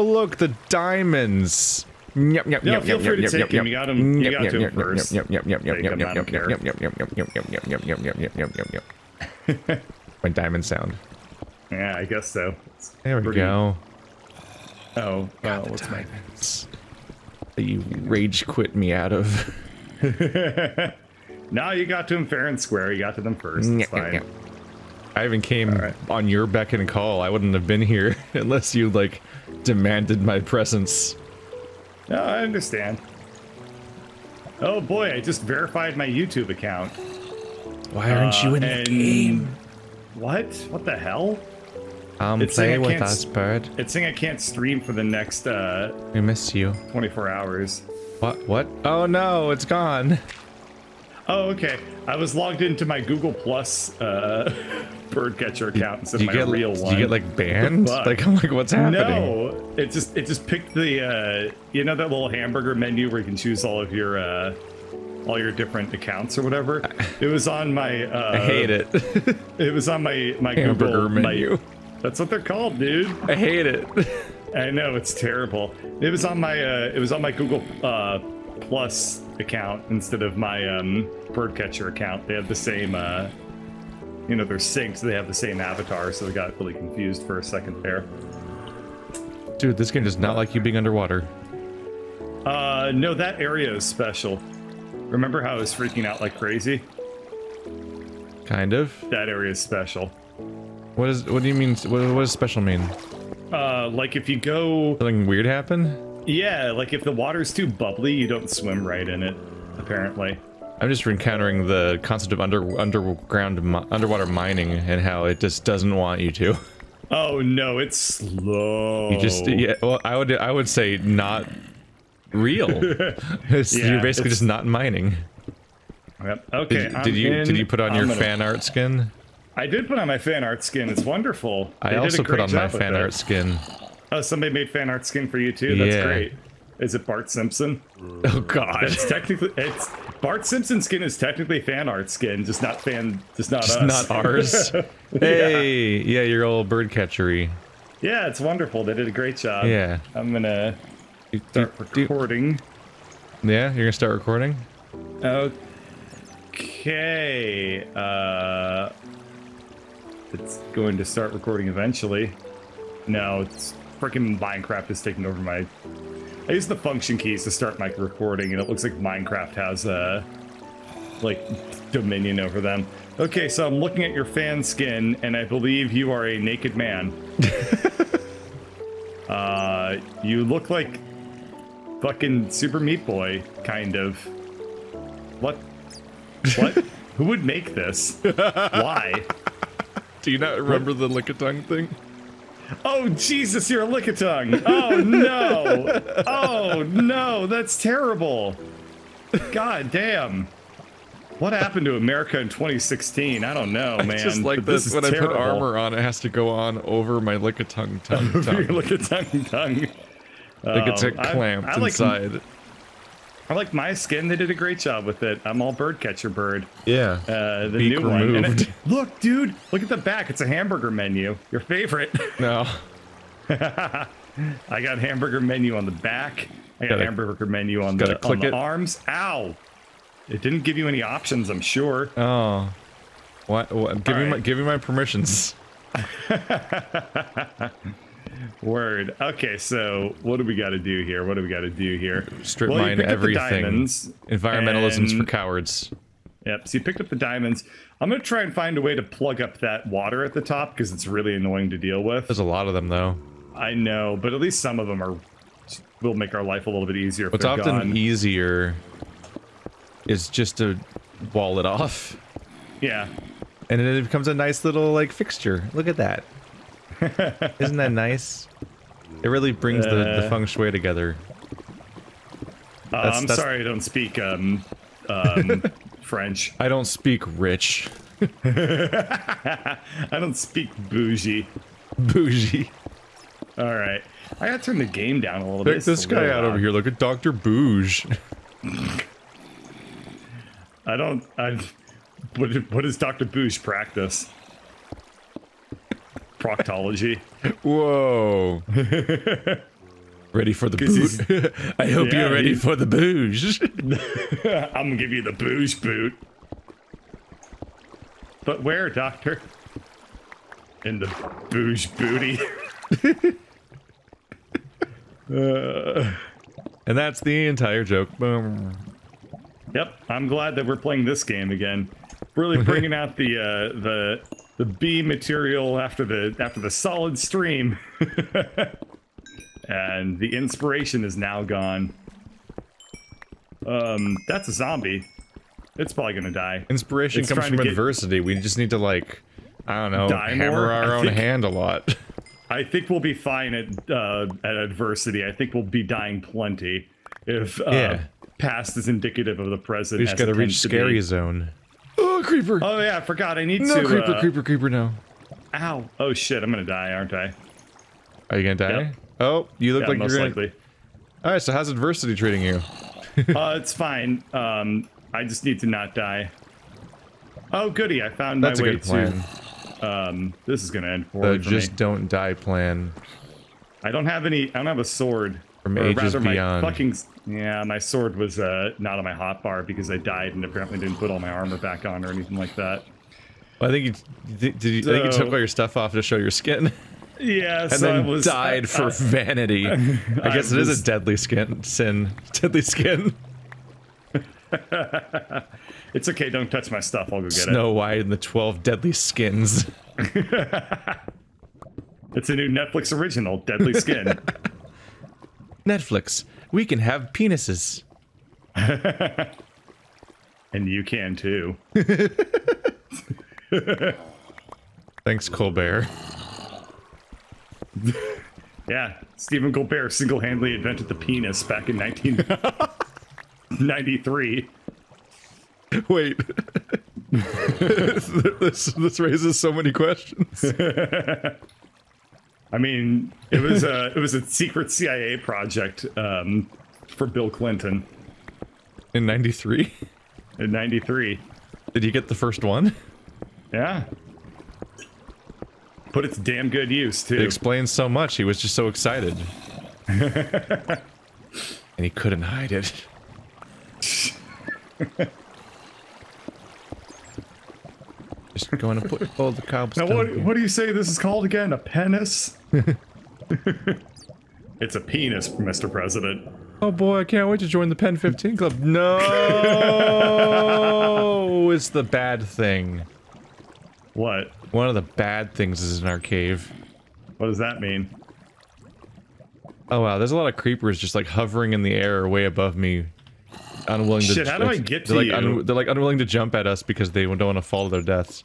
Oh, look, the diamonds. Yeah, feel free to take him. You got him. You got to him first. My diamond sound. Yeah, I guess so. There we go. Oh, well, what's my diamonds? That you rage quit me out of. No, you got to him fair and square. You got to them first. It's fine. I even came on your beck and call. I wouldn't have been here unless you, like, demanded my presence. No, I understand. Oh boy, I just verified my YouTube account. Why aren't you in the game? What? What the hell? Play with us, Bird. It's saying I can't stream for the next, we miss you. 24 hours. What? What? Oh no, it's gone. Oh, okay. I was logged into my Google Plus Birdcatcher account instead of my real one. Did you get like banned? Like, I'm like, what's happening? No, it just picked the you know that little hamburger menu where you can choose all of your different accounts or whatever. It was on my I hate it. It was on my hamburger menu. That's what they're called, dude. I hate it. I know, it's terrible. It was on my Google Plus account instead of my Birdcatcher account. They have the same you know, they're synced, so they have the same avatar, so I got really confused for a second there. Dude, this game does not like you being underwater. No, that area is special. Remember how I was freaking out like crazy? Kind of. That area is special. What do you mean? What does special mean? Like if you go... Something weird happen? Yeah, like if the water's too bubbly, you don't swim right in it, apparently. I'm just encountering the concept of underwater mining and how it just doesn't want you to. Oh no, it's slow. You just well, I would say not real. You're basically just not mining. Yep. Okay. Did you put on your fan art skin? I did put on my fan art skin. It's wonderful. I also put on my fan art skin. Oh, somebody made fan art skin for you too. That's great. Is it Bart Simpson? Oh God! It's technically Bart Simpson skin is technically fan art skin, just not ours. Hey, yeah, your old bird catchery. Yeah, it's wonderful. They did a great job. Yeah, I'm gonna start recording. Yeah, you're gonna start recording. Okay. It's going to start recording eventually. No, it's freaking Minecraft is taking over my... I use the function keys to start my recording, and it looks like Minecraft has, like, dominion over them. Okay, so I'm looking at your fan skin, and I believe you are a naked man. You look like fucking Super Meat Boy, kind of. What? What? Who would make this? Why? Do you not remember the Lickitung thing? Oh, Jesus, you're a Lickitung. Oh, no. Oh, no, that's terrible. God damn. What happened to America in 2016? I don't know, man. I just like this when terrible. I put armor on, it has to go on over my Lickitung tongue. Over your Lickitung tongue. Like it's a clamp inside. I like my skin. They did a great job with it. I'm all Birdcatcher Bird. Yeah. The Beak new removed. One. And look, dude. Look at the back. It's a hamburger menu. Your favorite. No. I got hamburger menu on the back. I got hamburger menu on the, arms. Ow. It didn't give you any options, I'm sure. Oh. What? Give me my permissions. Word. Okay, so what do we got to do here? What do we got to do here? Strip mine everything. Environmentalism's for cowards. Yep, so you picked up the diamonds. I'm going to try and find a way to plug up that water at the top because it's really annoying to deal with. There's a lot of them, though. I know, but at least some of them will make our life a little bit easier. What's often easier is just to wall it off. Yeah. And then it becomes a nice little, like, fixture. Look at that. Isn't that nice? It really brings the feng shui together. I'm sorry I don't speak French. I don't speak rich. I don't speak bougie. Bougie. Alright. I gotta turn the game down a little bit. Check this guy out over here. Look at Doctor Bourge. What does Doctor Bourge practice? Proctology. Whoa. Ready for the boot? I hope you're ready for the booze. I'm gonna give you the booze boot. But where, Doctor? In the booze booty. And that's the entire joke. Boom. Yep, I'm glad that we're playing this game again. Really bringing out the B material after the solid stream. And the inspiration is now gone. That's a zombie. It's probably gonna die. Inspiration comes from adversity. We just need to, like, I don't know, hammer our own hand a lot. I think we'll be fine at adversity. I think we'll be dying plenty if past is indicative of the present. We just gotta reach scary zone. Oh, creeper! Oh yeah, I forgot. I need to. No, creeper, creeper, creeper, no. Ow! Oh shit! I'm gonna die, aren't I? Are you gonna die? Yep. Oh, you look like you're gonna... likely. All right, so how's adversity treating you? It's fine. I just need to not die. Oh, goody! I found my way to. This is gonna end poorly. The just don't die plan. I don't have any. I don't have a sword. From ages beyond. My fucking my sword was not on my hotbar because I died and apparently didn't put all my armor back on or anything like that. Well, I think you did. I think you took all your stuff off to show your skin. Yeah, and so then died for vanity. I guess it is a deadly sin. Deadly skin. It's okay, don't touch my stuff, I'll go get it. Snow White and the 12 Deadly Skins. It's a new Netflix original, Deadly Skin. Netflix, we can have penises. And you can too. Thanks, Colbert. Yeah, Stephen Colbert single-handedly invented the penis back in 1993. Wait. this raises so many questions. I mean, it was a secret CIA project for Bill Clinton. In 93? In 93. Did he get the first one? Yeah. Put it to damn good use, too. It explains so much. He was just so excited. And he couldn't hide it. Just going to put all the cobblestone. Now, what do you say this is called again? A penis? It's a penis, Mr. President. Oh boy, I can't wait to join the Pen 15 Club. No, it's the bad thing. What? One of the bad things is in our cave. What does that mean? Oh wow, there's a lot of creepers just like hovering in the air way above me. Unwilling to. Shit, how do I get to you? They're like unwilling to jump at us because they don't want to fall to their deaths.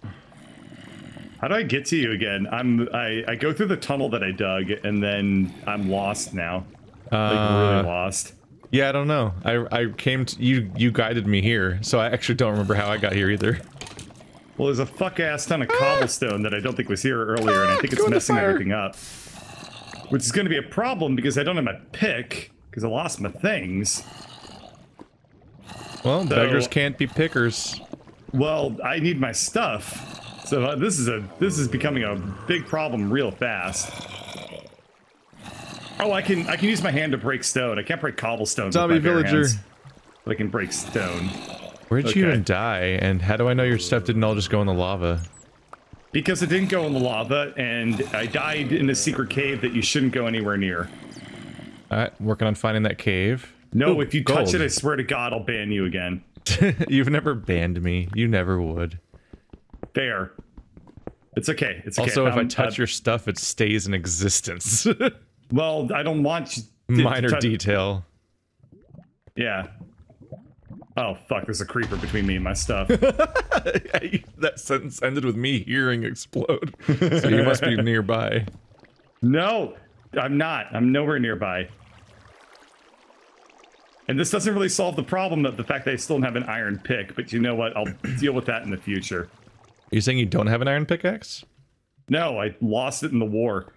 How do I get to you again? I go through the tunnel that I dug and then I'm lost now. Like really lost. Yeah, I don't know. I came to you. You guided me here, so I actually don't remember how I got here either. Well, there's a fuck ass ton of cobblestone that I don't think was here earlier, and I think it's messing everything up, which is going to be a problem because I don't have my pick because I lost my things. Well, so, beggars can't be pickers. Well, I need my stuff, so this is becoming a big problem real fast. Oh, I can use my hand to break stone. I can't break cobblestone. Zombie villager. But I can break stone. Where'd you even die? And how do I know your stuff didn't all just go in the lava? Because it didn't go in the lava, and I died in a secret cave that you shouldn't go anywhere near. All right, working on finding that cave. No, ooh, if you touch it, I swear to God, I'll ban you again. You've never banned me. You never would. Fair. It's okay. It's okay. Also, if I touch your stuff, it stays in existence. Well, I don't want you to minor detail. Yeah. Oh, fuck. There's a creeper between me and my stuff. That sentence ended with me hearing explode. So you must be nearby. No, I'm not. I'm nowhere nearby. And this doesn't really solve the problem of the fact that I still don't have an iron pick, but you know what? I'll deal with that in the future. Are you saying you don't have an iron pickaxe? No, I lost it in the war.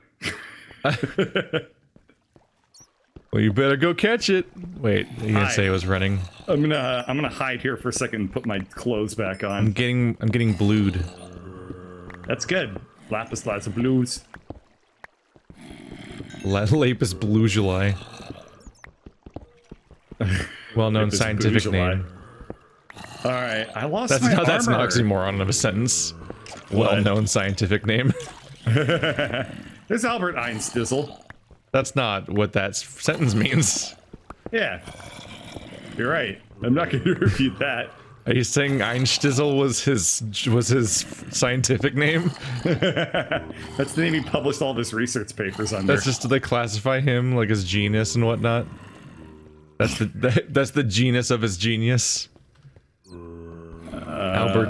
Well, you better go catch it. Wait, you didn't say it was running. I'm gonna hide here for a second and put my clothes back on. I'm getting blued. That's good. Lapis lazuli blues. Lapis bluguli. Well-known scientific name. Alright, I lost my armor. That's an oxymoron of a sentence. Well-known scientific name. This Albert Einstein. That's not what that sentence means. Yeah. You're right. I'm not going to repeat that. Are you saying Einstizel was his scientific name? That's the name he published all of his research papers under. That's just they classify him like his genus and whatnot. That's the genus of his genius. Albert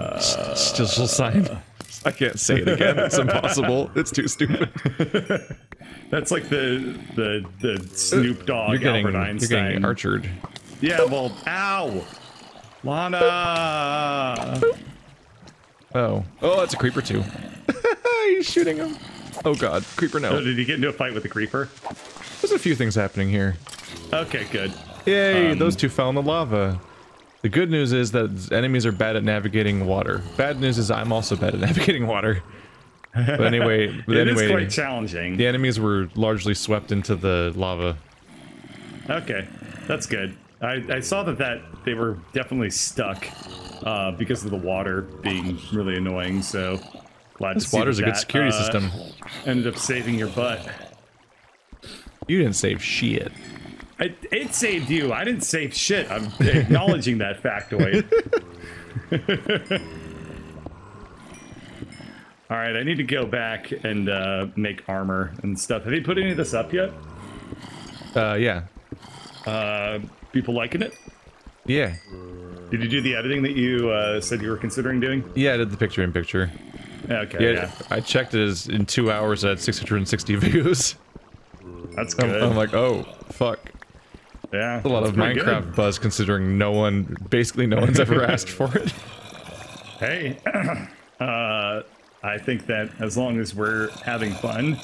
Einstein. I can't say it again. It's impossible. It's too stupid. That's like the Snoop Dogg Albert Einstein. You're getting archered. Yeah, well, ow! Lana! Oh. Oh, that's a creeper too. He's shooting him. Oh god, creeper no. So did he get into a fight with the creeper? There's a few things happening here. Okay, good. Yay, those two fell in the lava. The good news is that enemies are bad at navigating water. Bad news is I'm also bad at navigating water. But anyway, it is quite challenging. The enemies were largely swept into the lava. Okay, that's good. I saw that they were definitely stuck because of the water being really annoying, so glad to see that. Water's a good security system. Ended up saving your butt. You didn't save shit. It saved you. I didn't save shit. I'm acknowledging that factoid. Alright, I need to go back and make armor and stuff. Have you put any of this up yet? Yeah. People liking it? Yeah. Did you do the editing that you said you were considering doing? Yeah, I did the picture-in-picture. Okay, yeah. I checked it as in 2 hours I had 660 views. That's good. I'm like, oh, fuck. Yeah. That's a lot of Minecraft buzz considering basically no one's ever asked for it. Hey, I think that as long as we're having fun,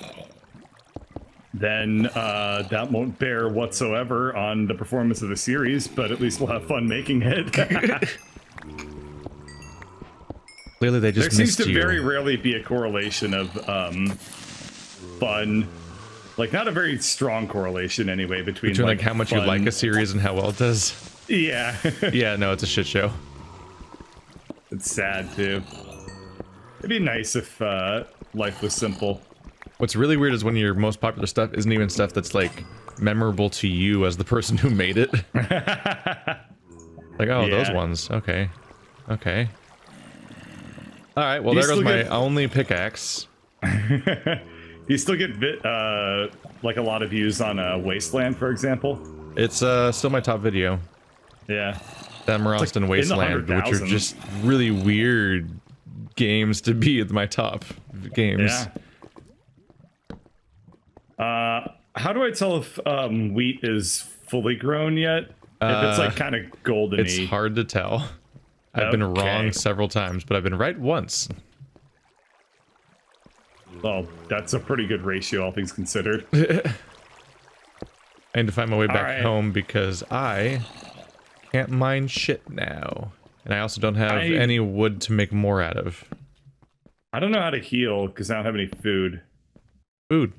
then that won't bear whatsoever on the performance of the series, but at least we'll have fun making it. Clearly they just missed you. There seems to very rarely be a correlation of fun, like not a very strong correlation anyway, between like how much you like a series and how well it does. Yeah. Yeah, no, it's a shit show. It's sad too. It'd be nice if life was simple. What's really weird is when your most popular stuff isn't even stuff that's, like, memorable to you as the person who made it. Like, oh, yeah. Those ones. Okay. Okay. Alright, well, there goes my only pickaxe. You still get, like, a lot of views on Wasteland, for example? It's still my top video. Yeah. Demarest and Wasteland, which are just really weird games to be at my top games. Yeah. How do I tell if wheat is fully grown yet? If it's like kind of golden-y. It's hard to tell. I've been wrong several times, but I've been right once. Well, that's a pretty good ratio, all things considered. I need to find my way back home because I can't mine shit now. And I also don't have any wood to make more out of. I don't know how to heal because I don't have any food. Food.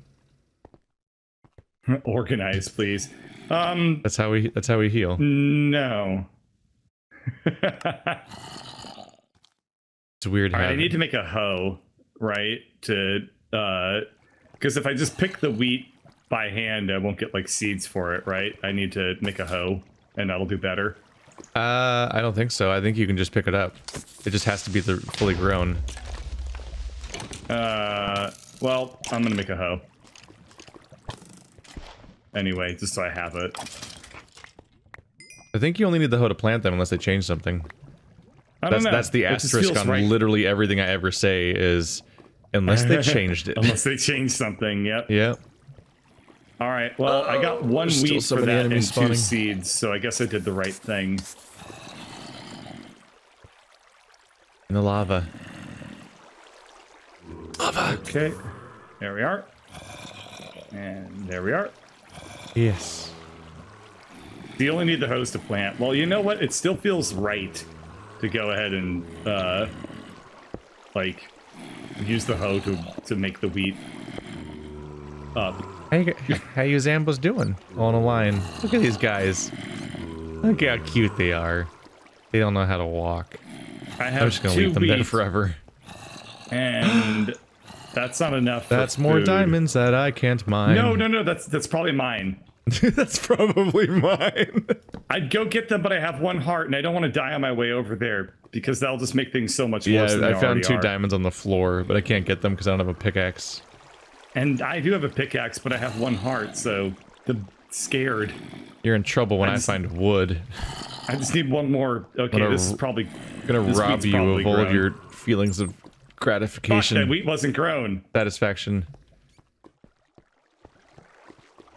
Organize, please. That's how we heal. No. It's weird. All right, I need to make a hoe, right? To because if I just pick the wheat by hand, I won't get like seeds for it, right? I need to make a hoe, and that'll do better. I don't think so. I think you can just pick it up. It just has to be the fully grown. Well, I'm gonna make a hoe. Anyway, just so I have it. I think you only need the hoe to plant them unless they change something. I don't know. That's the asterisk on literally everything I ever say is, unless they changed it. Unless they changed something, yep. Yep. Alright, well, I got one wheat for that and 2 seeds, so I guess I did the right thing. In the lava. Lava! Okay. There we are. And there we are. Yes. You only need the hose to plant. Well, you know what? It still feels right to go ahead and, like, use the hoe to make the wheat up. How you Zambos doing? On a line. Look at these guys. Look how cute they are. They don't know how to walk. I'm just gonna leave them there forever. And that's not enough. That's more diamonds that I can't mine. No, that's probably mine. That's probably mine. I'd go get them, but I have one heart, and I don't want to die on my way over there because that'll just make things so much worse. Yeah, I found two diamonds on the floor, but I can't get them because I don't have a pickaxe. And I do have a pickaxe, but I have one heart, so I'm scared. You're in trouble when I find wood. I just need one more. Okay, this is probably gonna rob you of all of your feelings of gratification. Fuck, that wheat wasn't grown. Satisfaction.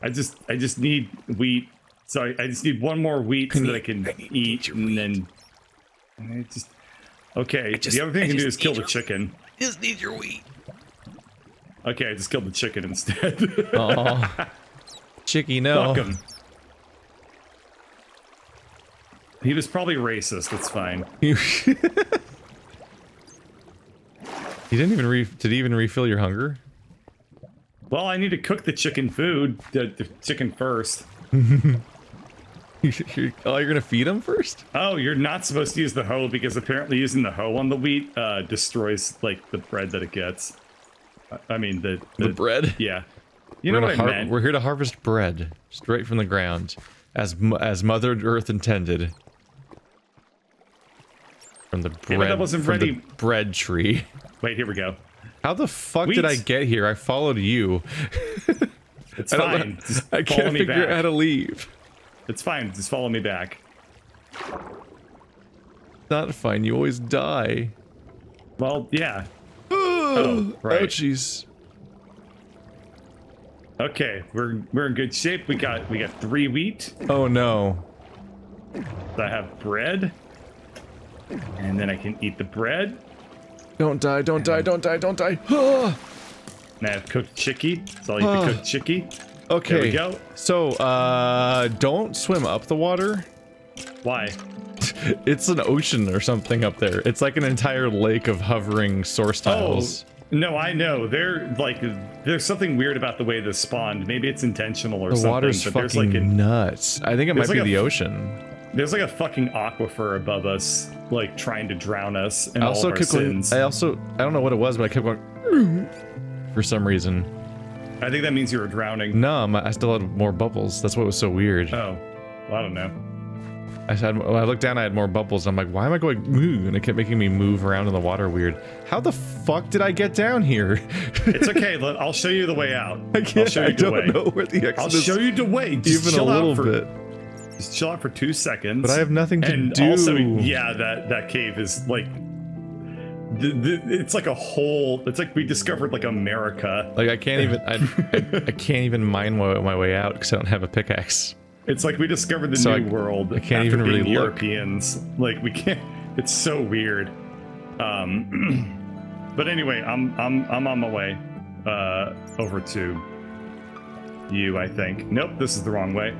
I just need wheat. Sorry, I just need one more wheat so that I can eat, and then I just okay. The other thing I can do is kill the chicken. Just need your wheat. Okay, I just killed the chicken instead. Oh, Chicky, no. Fuck him. He was probably racist. It's fine. He didn't even did he even refill your hunger? Well, I need to cook the chicken food, the chicken first. You're gonna feed him first? Oh, you're not supposed to use the hoe because apparently using the hoe on the wheat destroys like the bread that it gets. I mean the bread. Yeah, you know what I meant. We're here to harvest bread straight from the ground, as Mother Earth intended. From the bread, yeah, that wasn't from the bread tree. Wait, here we go. How the fuck did I get here? I followed you. It's fine. I can't figure out how to leave. It's fine. Just follow me back. Not fine. You always die. Well, yeah. Oh, right. Oh, jeez. Okay, we're in good shape. We got 3 wheat. Oh no. I have bread. And then I can eat the bread. Don't die, don't die, don't die, don't die. Now I've cooked chicky. So I'll eat the cooked chicky. Okay. There we go. So, don't swim up the water. Why? It's an ocean or something up there. It's like an entire lake of hovering source tiles. Oh, no, I know. They're like, there's something weird about the way this spawned. Maybe it's intentional or something. The water's fucking nuts. I think it might be the ocean. There's like a fucking aquifer above us, like trying to drown us and all of our sins. I don't know what it was, but I kept going for some reason. I think that means you were drowning. No, I still had more bubbles. That's what was so weird. Oh, well, I don't know. When I looked down, I had more bubbles. I'm like, why am I going moo? And it kept making me move around in the water weird. How the fuck did I get down here? It's okay. I'll show you the way out. I don't know where the exit is. I'll show you the way. Just even chill a little bit. Just chill out for 2 seconds. But I have nothing to do. And also, yeah, that cave is like... it's like a whole... It's like we discovered like America. Like I can't even... I can't even mine my way out because I don't have a pickaxe. It's like we discovered the new world. I can't even really look. Europeans. Like we can't... It's so weird. But anyway, I'm on my way over to you, I think. Nope, this is the wrong way.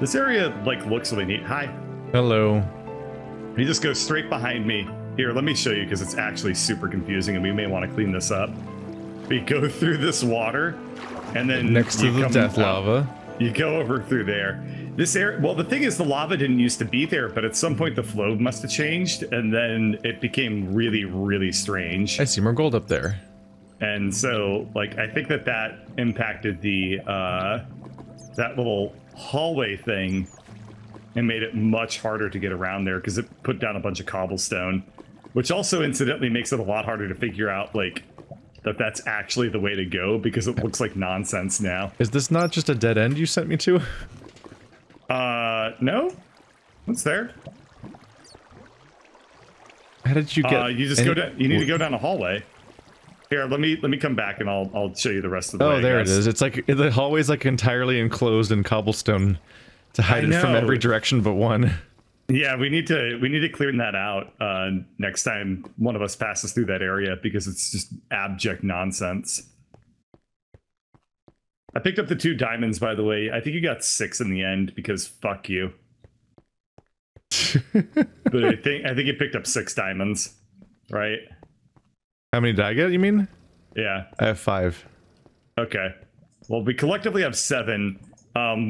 This area, like, looks really neat. Hi. Hello. You just go straight behind me. Here, let me show you, because it's actually super confusing, and we may want to clean this up. We go through this water, and then... Next to the death lava. You go over through there. This area... Well, the thing is, the lava didn't used to be there, but at some point the flow must have changed, and then it became really, really strange. I see more gold up there. And so, like, I think that impacted the, that little... hallway thing and made it much harder to get around there because it put down a bunch of cobblestone, which also incidentally makes it a lot harder to figure out like that's actually the way to go because it looks like nonsense now. Is this not just a dead end you sent me to? No, what's there? How did you get you just go down, you need to go down a hallway. Here, let me come back and I'll show you the rest of the way. Oh, there it is. It's like the hallway's like entirely enclosed in cobblestone to hide it from every direction but one. Yeah, we need to clear that out next time one of us passes through that area because it's just abject nonsense. I picked up the 2 diamonds, by the way. I think you got 6 in the end because fuck you. But I think you picked up 6 diamonds, right? How many did I get, you mean? Yeah. I have 5. Okay. Well, we collectively have 7.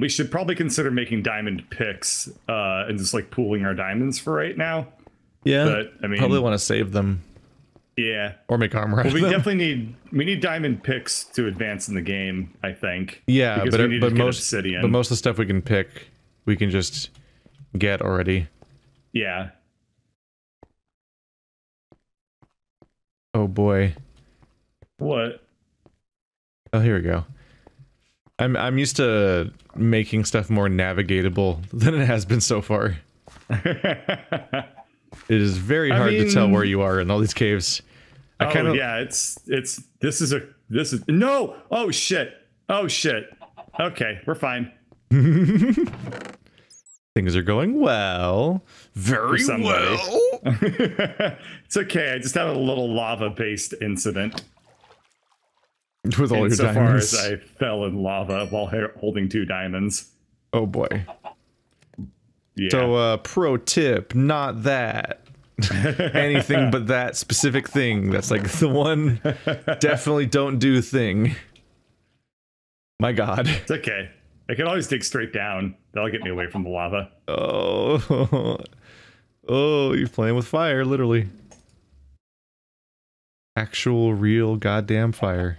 We should probably consider making diamond picks and just like pooling our diamonds for right now. Yeah. But I mean, probably want to save them. Yeah. Or make armor. Well, we definitely need diamond picks to advance in the game, I think. Yeah, but most of the stuff we can pick, we can just get already. Yeah. Oh boy. What? Oh, here we go. I'm used to making stuff more navigatable than it has been so far. It is very hard to tell where you are in all these caves. Yeah, it's this is no. Oh shit. Oh shit. Okay, we're fine. Things are going well. Very well. It's okay. I just had a little lava-based incident. With all your diamonds. So far as I fell in lava while holding 2 diamonds. Oh boy. Yeah. So, pro tip, not that. Anything but that specific thing. That's like the one definitely don't do thing. My god. It's okay. I can always dig straight down. That'll get me away from the lava. Oh. Oh, you're playing with fire, literally. Actual, real, goddamn fire.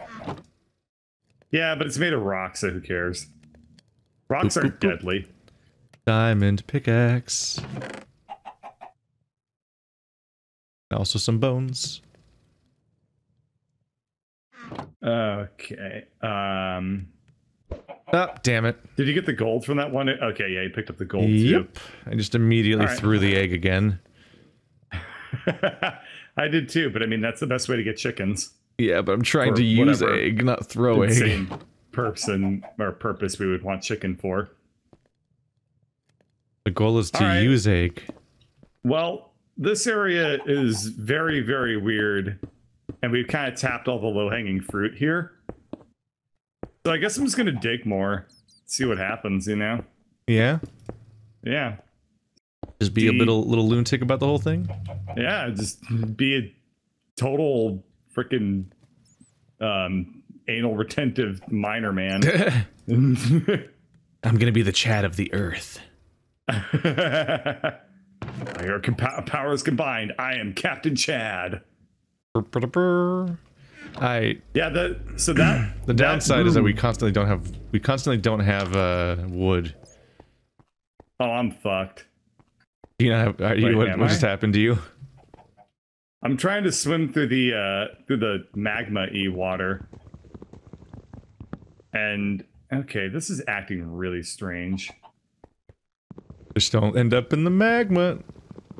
Yeah, but it's made of rocks, so who cares? Rocks aren't deadly. Diamond pickaxe. Also some bones. Okay. Oh, damn it. Did you get the gold from that one? Okay, yeah, you picked up the gold, yep. Too. I just immediately threw the egg again. I did too, but I mean, that's the best way to get chickens. Yeah, but I'm trying to use egg, not throw egg. Same purpose we would want chicken for. The goal is to use egg. Well, this area is very, very weird, and we've kind of tapped all the low-hanging fruit here. So I guess I'm just going to dig more, see what happens, you know? Yeah? Yeah. Just be a little lunatic about the whole thing? Yeah, just be a total freaking anal retentive miner man. I'm gonna be the Chad of the Earth. Your powers combined, I am Captain Chad. Yeah, so that the downside is that we constantly don't have wood. Oh, I'm fucked. You know, what just happened to you? I'm trying to swim through the magma-y water. And, okay, this is acting really strange. Just don't end up in the magma.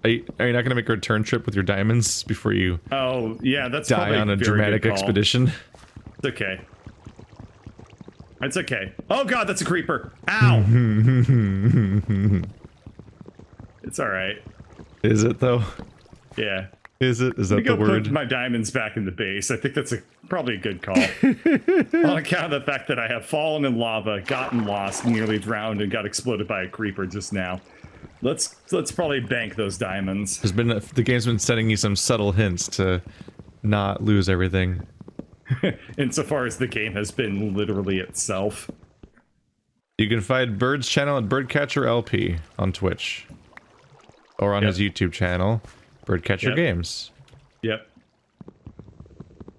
Are you not going to make a return trip with your diamonds before you that's die on a dramatic expedition? It's okay. It's okay. Oh god, that's a creeper! Ow! It's alright. Is it though? Yeah. Is it? Is that the word? Put my diamonds back in the base. I think that's probably a good call. On account of the fact that I have fallen in lava, gotten lost, nearly drowned, and got exploded by a creeper just now. Let's probably bank those diamonds. There's been the game's been sending you some subtle hints to not lose everything. Insofar as the game has been literally itself. You can find Bird's channel at Birdcatcher LP on Twitch. Or on his YouTube channel, Birdcatcher Games. Yep.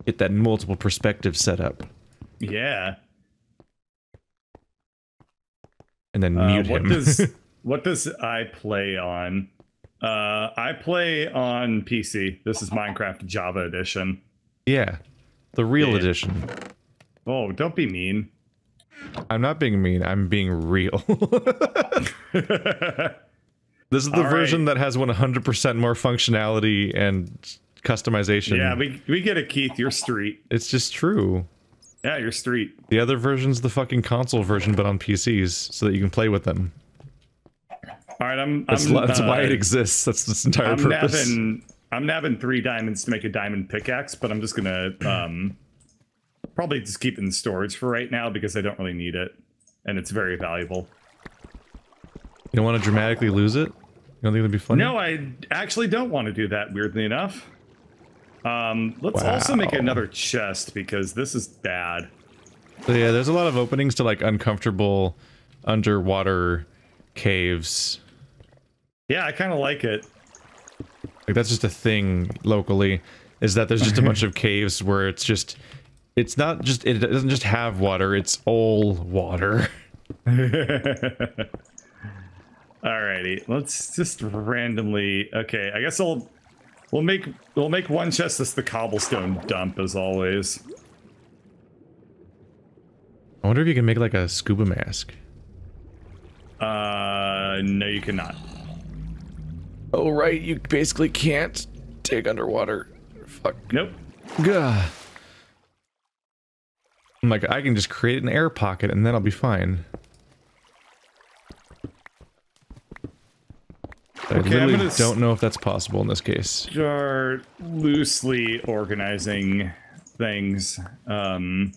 Get that multiple perspective set up. Yeah. And then mute him. What does I play on? I play on PC. This is Minecraft Java Edition. Yeah. The real edition. Oh, don't be mean. I'm not being mean. I'm being real. This is the version that has 100% more functionality and customization. Yeah, we get it, Keith. Your street. It's just true. Yeah, your street. The other version's the fucking console version, but on PCs, so that you can play with them. All right, that's why it exists. That's its entire purpose. I'm nabbing 3 diamonds to make a diamond pickaxe, but I'm just gonna probably just keep it in storage for right now because I don't really need it, and it's very valuable. You don't want to dramatically lose it? You don't think it'd be funny? No, I actually don't want to do that, weirdly enough. Let's also make another chest because this is bad. So yeah, there's a lot of openings to like uncomfortable underwater caves. Yeah, I kind of like it. Like that's just a thing locally, is that there's just a bunch of caves where it's just, it's not just, it doesn't just have water, it's all water. Alrighty, let's just randomly, okay, I guess I'll, we'll make one chest that's the cobblestone dump as always. I wonder if you can make like a scuba mask. No, you cannot. Oh, right, you basically can't dig underwater. Fuck. Nope. Gah. I'm like, I can just create an air pocket and then I'll be fine. Okay, I literally don't know if that's possible in this case. Start loosely organizing things. I'll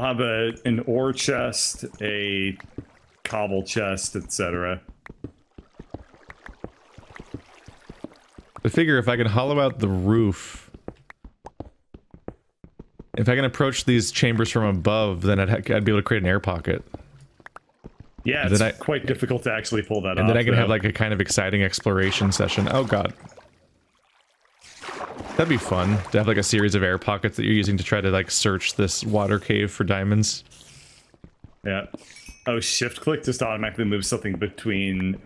have an ore chest, a cobble chest, etc. I figure if I can hollow out the roof, if I can approach these chambers from above, then I'd be able to create an air pocket. Yeah, it's quite difficult to actually pull that off. And then I can have like a kind of exciting exploration session. Oh god. That'd be fun, to have like a series of air pockets that you're using to try to like search this water cave for diamonds. Yeah. Oh, shift click just automatically moves something between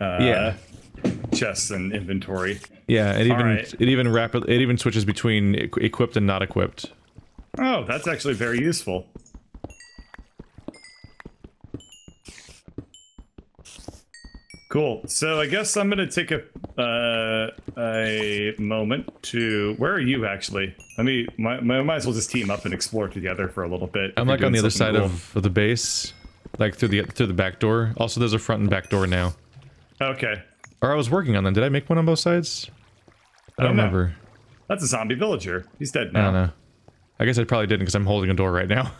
chests and inventory. Yeah, it even switches between equipped and not equipped. Oh, that's actually very useful. Cool. So I guess I'm gonna take a moment to. Where are you actually? Might as well just team up and explore together for a little bit. I'm like on the other side of the base, like through the back door. Also, there's a front and back door now. Okay. Or I was working on them. Did I make one on both sides? I don't remember. That's a zombie villager. He's dead now. I don't know. I guess I probably didn't because I'm holding a door right now.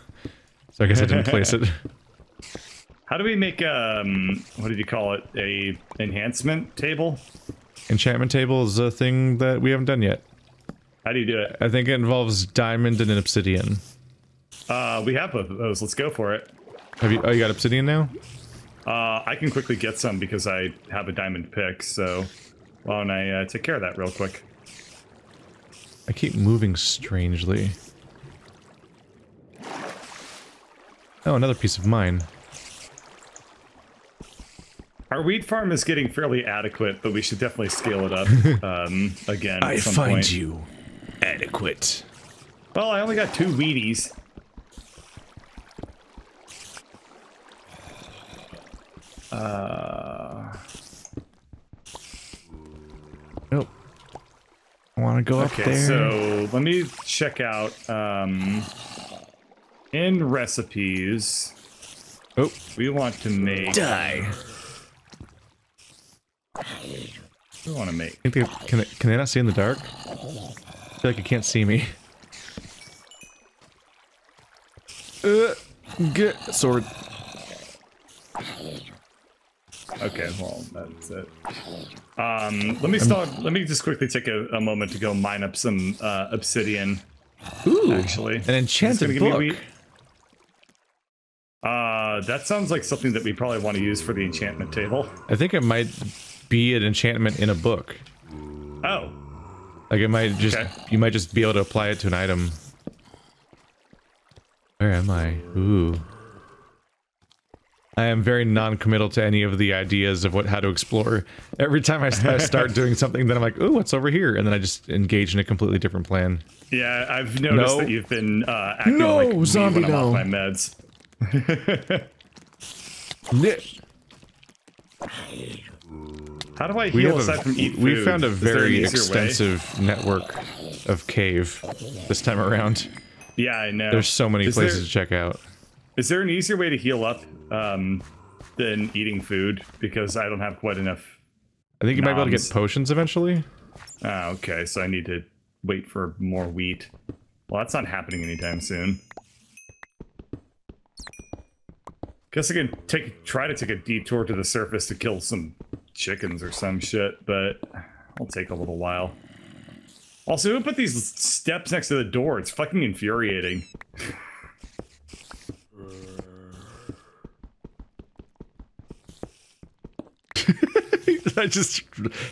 So I guess I didn't place it. How do we make, what did you call it, a enhancement table? Enchantment table is a thing that we haven't done yet. How do you do it? I think it involves diamond and an obsidian. We have both of those. Let's go for it. Have you? Oh, you got obsidian now? I can quickly get some because I have a diamond pick, so why don't I take care of that real quick. I keep moving strangely. Oh, another piece of mine. Our wheat farm is getting fairly adequate, but we should definitely scale it up again. I find you adequate. Well, I only got 2 Wheaties. Nope. I want to go up there. Okay, so let me check out in recipes. Oh, we want to make can they not see in the dark? I feel like you can't see me. Get sword. Okay, well that's it. Let me just quickly take a moment to go mine up some obsidian. Ooh, actually, an enchanted book. That sounds like something that we probably want to use for the enchantment table. I think it might be an enchantment in a book. Oh. Like it might just, you might just be able to apply it to an item. Where am I? Ooh. I am very non-committal to any of the ideas of how to explore. Every time I start doing something, then I'm like, "Ooh, what's over here?" And then I just engage in a completely different plan. Yeah, I've noticed that you've been acting like me zombie when I'm off my meds. How do I heal aside from eat food? We found a very extensive network of cave this time around. Yeah, I know. There's so many places to check out. Is there an easier way to heal up than eating food? Because I don't have quite enough. I think you might be able to get potions eventually. Ah, okay, so I need to wait for more wheat. Well, that's not happening anytime soon. Guess I can try to take a detour to the surface to kill some chickens or some shit, but it'll take a little while. Also, who put these steps next to the door? It's fucking infuriating. I just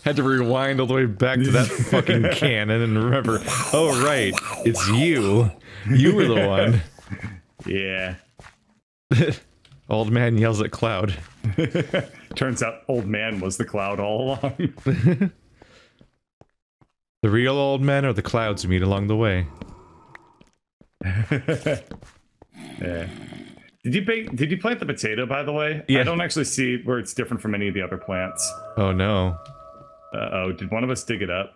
had to rewind all the way back to that fucking cannon and remember, oh right, it's you. You were the one. Yeah. Old man yells at cloud. Turns out old man was the cloud all along. The real old men or the clouds you meet along the way? Yeah. Did you plant the potato, by the way? Yeah. I don't actually see where it's different from any of the other plants. Oh no. Uh-oh, did one of us dig it up?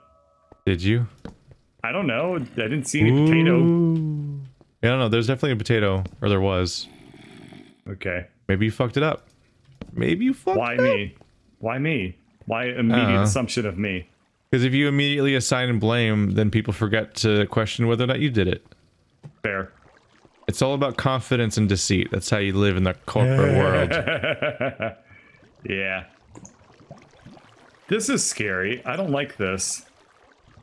Did you? I don't know. I didn't see any potato. I don't know, there's definitely a potato. Or there was. Okay. Maybe you fucked it up. Maybe you fucked it up? Why me? Why me? Why immediate assumption of me? Because if you immediately assign and blame, then people forget to question whether or not you did it. Fair. It's all about confidence and deceit. That's how you live in the corporate world. Yeah. This is scary. I don't like this.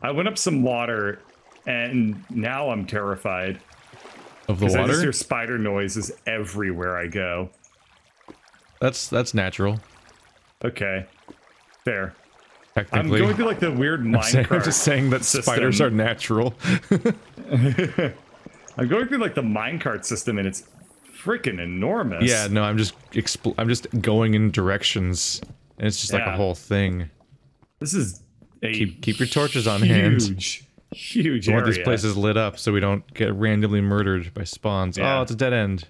I went up some water, and now I'm terrified. Of the water? I just hear spider noises everywhere I go. That's natural. Okay. Fair. I'm going through like the weird Minecraft. I'm just saying that spiders are natural. I'm going through like the minecart system, and it's freaking enormous. Yeah, no, I'm just going in directions, and it's just like a whole thing. This is a keep your torches on hand. Huge area. I want this place is lit up so we don't get randomly murdered by spawns. Yeah. Oh, it's a dead end,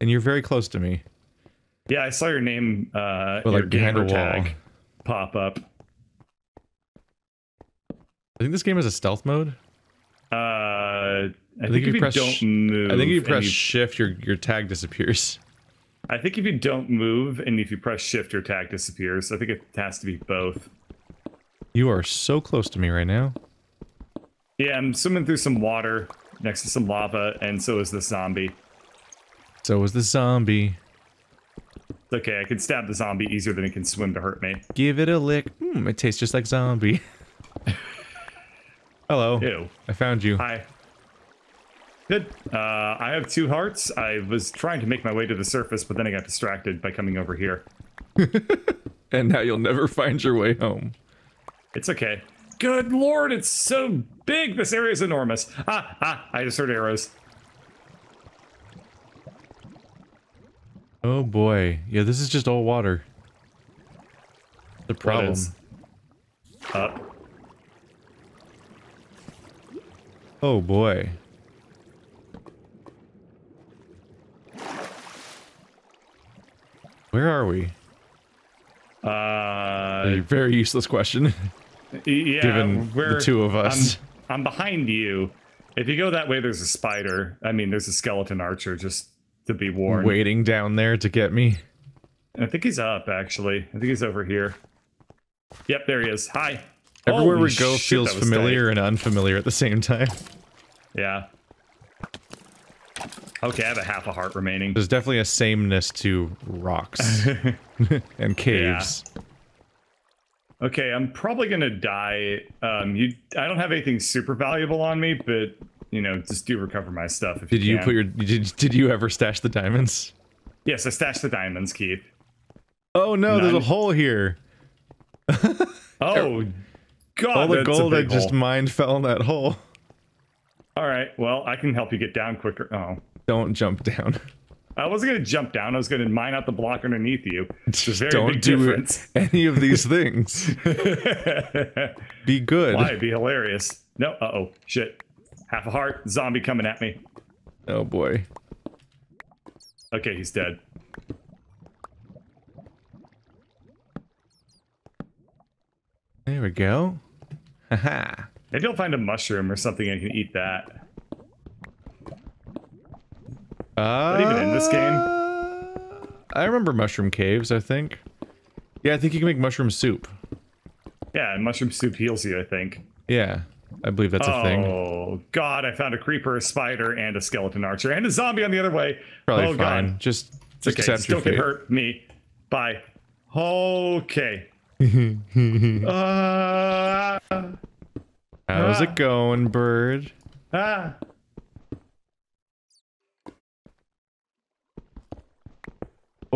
and you're very close to me. Yeah, I saw your name. But like behind a wall, pop up. I think this game has a stealth mode. I think if you don't move, I think if you press shift, your tag disappears. I think if you don't move, and if you press shift, your tag disappears. I think it has to be both. You are so close to me right now. Yeah, I'm swimming through some water next to some lava, and so is the zombie. So is the zombie. It's okay, I can stab the zombie easier than it can swim to hurt me. Give it a lick. It tastes just like zombie. Hello. Ew. I found you. Hi. Good. I have 2 hearts. I was trying to make my way to the surface, but then I got distracted by coming over here. And now you'll never find your way home. It's okay. Good lord, it's so big! This area is enormous. I just heard arrows. Oh boy. Yeah, this is just all water. The problem. Up. Oh boy. Where are we? A very useless question. Yeah, given the two of us. I'm behind you. If you go that way, there's a spider. I mean, there's a skeleton archer, just to be warned. Waiting down there to get me. I think he's up, actually. I think he's over here. Yep, there he is. Hi. Everywhere Holy we go shit, feels familiar tight. And unfamiliar at the same time. Yeah. Okay, I have a half a heart remaining. There's definitely a sameness to rocks and caves. Yeah. Okay, I'm probably gonna die. I don't have anything super valuable on me, but you know, just do recover my stuff. If you can. Did you ever stash the diamonds? Yes, I stashed the diamonds. Keith. Oh no, there's a hole here. Oh god! All the gold I just mined fell in that hole. All right, well, I can help you get down quicker. Oh. Don't jump down. I wasn't going to jump down. I was going to mine out the block underneath you. It's a very big difference. Don't do any of these things. Be good. Why? Be hilarious. No. Uh-oh. Shit. Half a heart. Zombie coming at me. Oh, boy. Okay, he's dead. There we go. Haha. Maybe I'll find a mushroom or something and I can eat that. Not even in this game. I remember mushroom caves, I think. Yeah, I think you can make mushroom soup. Yeah, and mushroom soup heals you, I think. Yeah, I believe that's a thing. Oh, god, I found a creeper, a spider, and a skeleton archer, and a zombie on the other way. Probably oh, fine. God. Just okay, accept your fate. Don't get hurt me. Bye. Okay. How's it going, bird? Boy,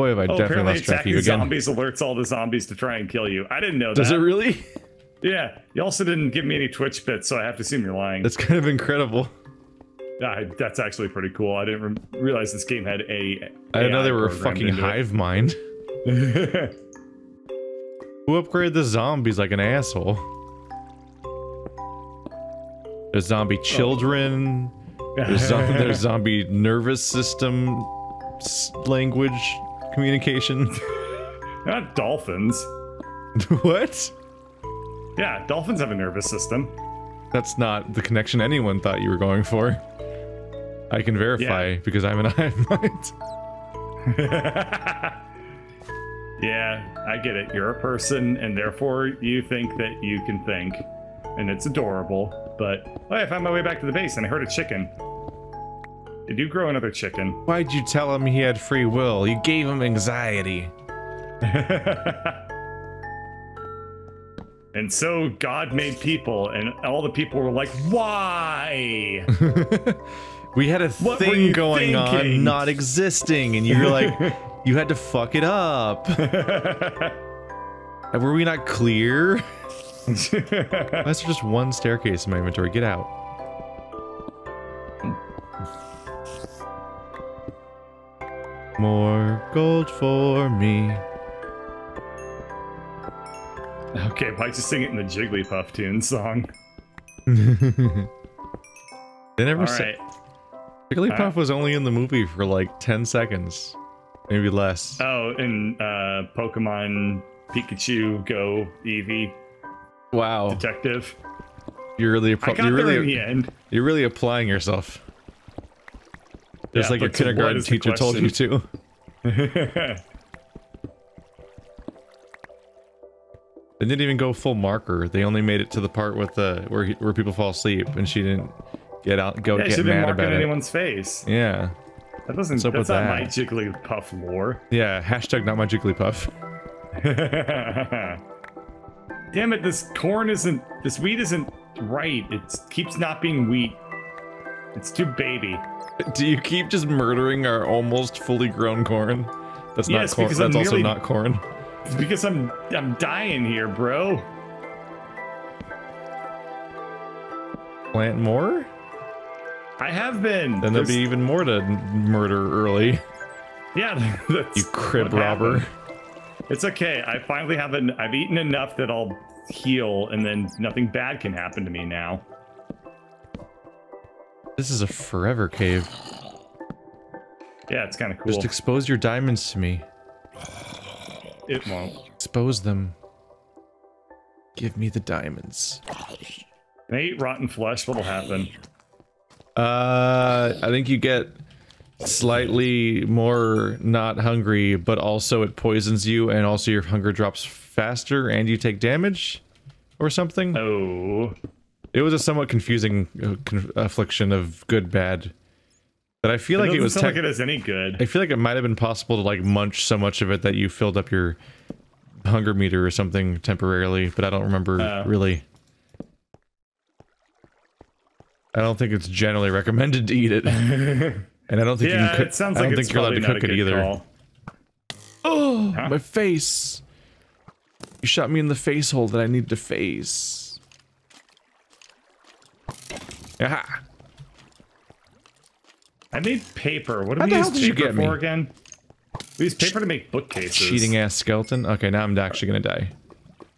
have I definitely lost track of you again. Zombies alerts all the zombies to try and kill you. I didn't know that. Does it really? Yeah. You also didn't give me any Twitch bits, so I have to assume you're lying. That's kind of incredible. That's actually pretty cool. I didn't realize this game had a... I didn't know they were a fucking hive mind. Who upgraded the zombies like an asshole? There's zombie children. Oh. There's zombie nervous system language communication. They're not dolphins. What? Yeah, dolphins have a nervous system. That's not the connection anyone thought you were going for. I can verify because I'm an hive mind. Yeah, I get it. You're a person, and therefore you think that you can think. And it's adorable, but... Oh, I found my way back to the base, and I heard a chicken. Did you grow another chicken? Why'd you tell him he had free will? You gave him anxiety. And so God made people, and all the people were like, why? We had a thing going on not existing, and you're like, you had to fuck it up. And were we not clear? That's just one staircase in my inventory. Get out. More gold for me. Okay, why don't you sing it in the Jigglypuff tune song? They never said. Jigglypuff was only in the movie for like 10 seconds. Maybe less. Oh, in Pokemon Pikachu Go Eevee. Wow. Detective. You're really applying yourself. Just like your kindergarten teacher told you to. They didn't even go full marker. They only made it to the part with the where people fall asleep, and she didn't get out get mad about it. In anyone's face. Yeah, that doesn't. That's not that. My Jigglypuff lore. Yeah, hashtag not my Jigglypuff. Damn it! This wheat isn't right. It keeps not being wheat. It's too baby. Do you keep just murdering our almost fully grown corn? That's not corn. That's also not corn. It's because I'm dying here, bro. Plant more? I have been. Then there'll be even more to murder early. Yeah, that's you crib robber. Happened. It's okay. I finally have I've eaten enough that I'll heal, and then nothing bad can happen to me now. This is a forever cave. Yeah, it's kind of cool. Just expose your diamonds to me. It won't. Expose them. Give me the diamonds. When I eat rotten flesh, what'll happen? I think you get slightly more not hungry, but also it poisons you, and also your hunger drops faster, and you take damage? Or something? Oh. It was a somewhat confusing affliction of good, bad. But I feel like it was like it is any good. I feel like it might have been possible to like munch so much of it that you filled up your hunger meter or something temporarily, but I don't remember really. I don't think it's generally recommended to eat it. And I don't think you can cook. I don't think you're allowed to cook it either. Call. Oh, my face. You shot me in the face hole that I need to face. Aha. I need paper. What do we use paper for again? We use paper to make bookcases. Cheating ass skeleton. Okay, now I'm actually gonna die.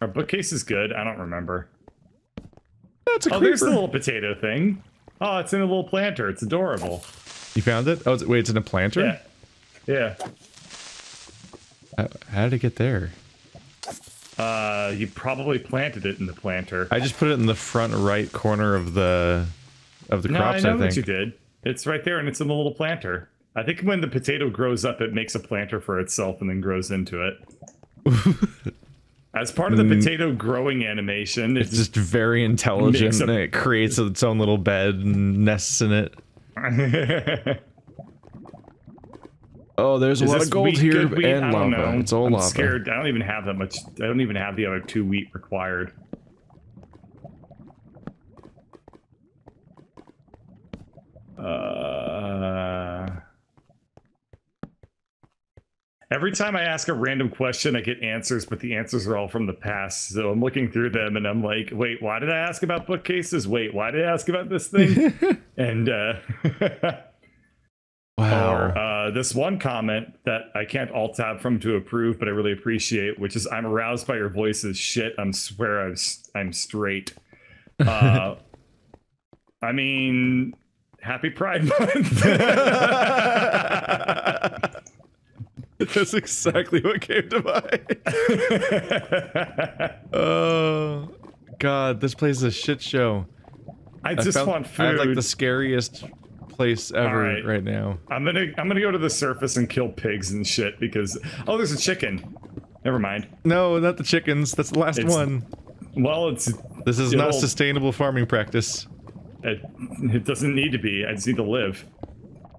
Our bookcase is good. I don't remember. That's a creeper. Oh, there's the little potato thing. Oh, it's in a little planter. It's adorable. You found it? Oh, wait, it's in a planter? Yeah. How did it get there? You probably planted it in the planter. I just put it in the front right corner of the crops. I think. That you did. It's right there, and it's in the little planter. I think when the potato grows up, it makes a planter for itself and then grows into it. As part of the potato growing animation, it's just very intelligent, and it creates its own little bed and nests in it. Oh, there's a lot of gold here and lava. It's all lava. I'm scared. I don't even have that much. I don't even have the other 2 wheat required. Every time I ask a random question, I get answers, but the answers are all from the past. So I'm looking through them and I'm like, wait, why did I ask about bookcases? Wait, why did I ask about this thing? And wow. Or, this one comment that I can't alt tab from to approve, but I really appreciate, which is, I'm aroused by your voices. Shit, I'm swear I'm straight. I mean, happy Pride Month. That's exactly what came to mind. Oh, God, this place is a shit show. I just want food. I have, like, the scariest place ever right now. I'm gonna go to the surface and kill pigs and shit because... Oh, there's a chicken. Never mind. No, not the chickens. That's the last one. Well, it's... This is not sustainable farming practice. It doesn't need to be. I just need to live.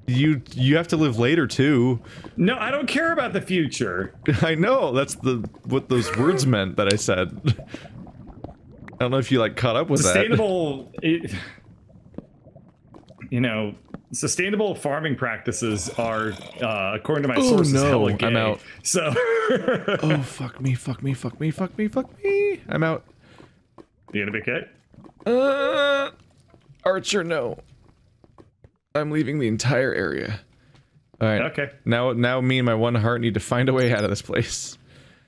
You have to live later too. No, I don't care about the future. I know, that's what those words meant that I said. I don't know if you like caught up with that. You know, sustainable farming practices are, according to my sources, hella gay. I'm out. So. Oh, fuck me! Fuck me! Fuck me! Fuck me! Fuck me! I'm out. You gonna be okay? Archer, no. I'm leaving the entire area. All right. Okay. Now me and my one heart need to find a way out of this place.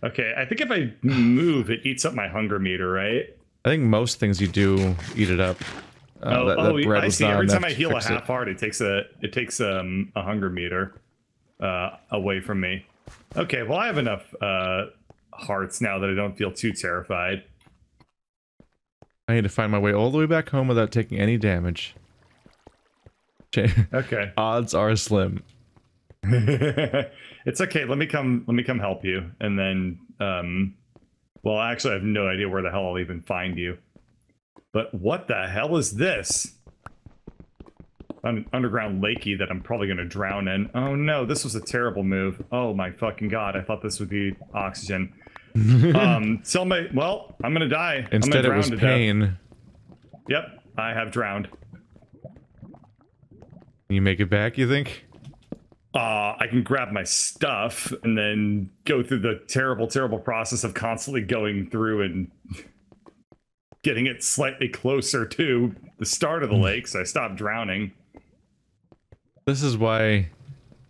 Okay. I think if I move, it eats up my hunger meter, right? I think most things you do eat it up. Oh, I see. Every time I heal a half heart, it takes a hunger meter away from me. Okay. Well, I have enough hearts now that I don't feel too terrified. I need to find my way all the way back home without taking any damage. Okay. Odds are slim. It's okay. Let me come help you, and then well, actually, I have no idea where the hell I'll even find you. But what the hell is this? An underground lakey that I'm probably gonna drown in. Oh no, this was a terrible move. Oh my fucking god! I thought this would be oxygen. Well, I'm gonna die. Instead, I'm gonna drown to pain. Death. Yep, I have drowned. You make it back, you think? I can grab my stuff and then go through the terrible, terrible process of constantly going through and getting it slightly closer to the start of the lake, so I stop drowning. This is why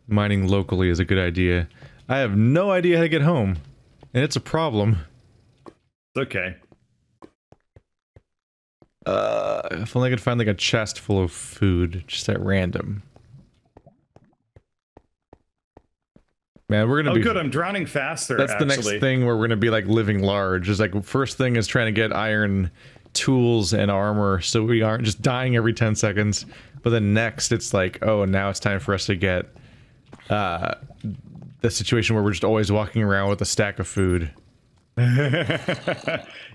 mining locally is a good idea. I have no idea how to get home, and it's a problem. It's okay. If only I could find like a chest full of food, just at random. Man, we're gonna be... Oh good, I'm drowning faster, actually. That's the next thing where we're gonna be like living large. It's like, first thing is trying to get iron tools and armor so we aren't just dying every 10 seconds. But then next, it's like, oh, now it's time for us to get, the situation where we're just always walking around with a stack of food.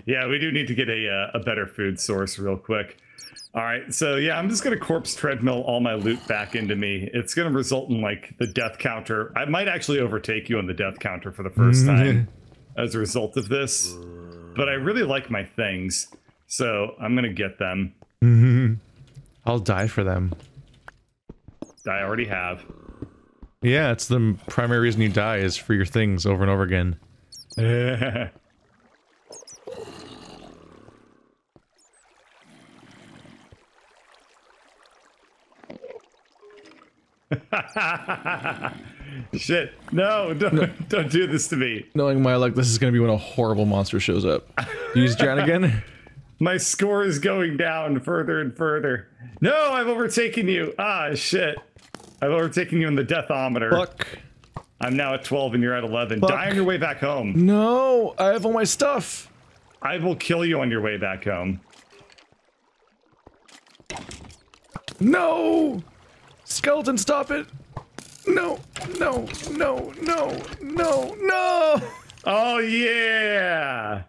Yeah, we do need to get a better food source real quick. All right, so yeah, I'm just gonna corpse treadmill all my loot back into me. It's gonna result in like the death counter. I might actually overtake you on the death counter for the first time as a result of this, but I really like my things, so I'm gonna get them. I'll die for them. I already have. Yeah, it's the primary reason you die is for your things over and over again. Shit, no, don't do this to me. Knowing my luck, this is gonna be when a horrible monster shows up. You just drown again? My score is going down further and further. No, I've overtaken you. Ah, shit. I've overtaken you in the deathometer. Fuck. I'm now at 12 and you're at 11. Fuck. Die on your way back home. No, I have all my stuff. I will kill you on your way back home. No! Skeleton, stop it! No, no, no, no, no, no! Oh yeah!